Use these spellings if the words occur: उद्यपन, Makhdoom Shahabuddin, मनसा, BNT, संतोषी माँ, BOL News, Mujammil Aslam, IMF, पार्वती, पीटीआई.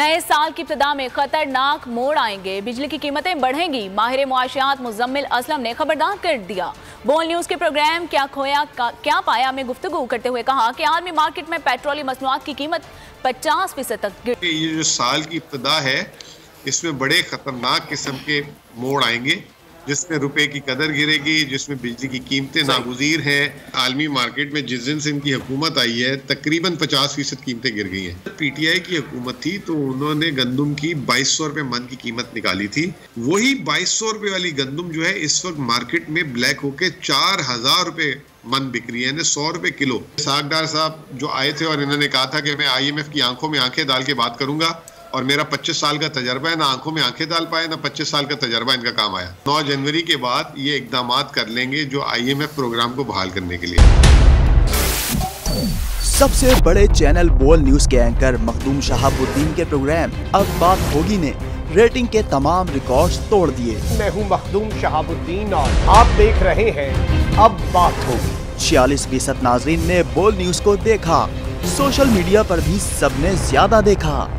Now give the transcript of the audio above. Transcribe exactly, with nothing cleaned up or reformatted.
नए साल की इब्तिदा में खतरनाक मोड़ आएंगे, बिजली की कीमतें बढ़ेंगी। माहिर मुआशियात मुजम्मिल असलम ने खबरदार कर दिया। बोल न्यूज़ के प्रोग्राम क्या खोया क्या पाया में गुफ्तगू करते हुए कहा कि आलमी मार्केट में पेट्रोलियम मसनूआत की कीमत पचास फीसद तक गिर। ये जो साल की इब्तिदा है इसमें बड़े खतरनाक किस्म के मोड़ आएंगे, जिसमें रुपए की कदर गिरेगी, जिसमें बिजली की कीमतें नागुज़ीर हैं। आलमी मार्केट में जिस दिन से इनकी हुकूमत आई है तकरीबन पचास फीसद कीमतें गिर गई हैं। पीटीआई की हुकूमत थी तो उन्होंने गंदम की बाईस सौ रुपये मन की कीमत निकाली थी। वही बाईस सौ रुपये वाली गंदम जो है इस वक्त मार्केट में ब्लैक होके चार हजार रुपये मन बिक्री है, सौ रुपये किलो। सागदार साहब जो आए थे और इन्होंने कहा था कि मैं आई एम एफ की आंखों में आंखें डाल के बात करूंगा, और मेरा पच्चीस साल का तजर्बा है, ना आंखों में आंखें डाल पाए ना पच्चीस साल का तजर्बा इनका काम आया। नौ जनवरी के बाद ये इकदाम कर लेंगे जो आई एम एफ प्रोग्राम को बहाल करने के लिए। सबसे बड़े चैनल बोल न्यूज के एंकर मखदूम शहाबुद्दीन के प्रोग्राम अब बात होगी ने रेटिंग के तमाम रिकॉर्ड्स तोड़ दिए। मैं हूँ मखदूम शहाबुद्दीन और आप देख रहे हैं अब बात होगी। छियालीस फीसद नाजरीन ने बोल न्यूज को देखा, सोशल मीडिया पर भी सबने ज्यादा देखा।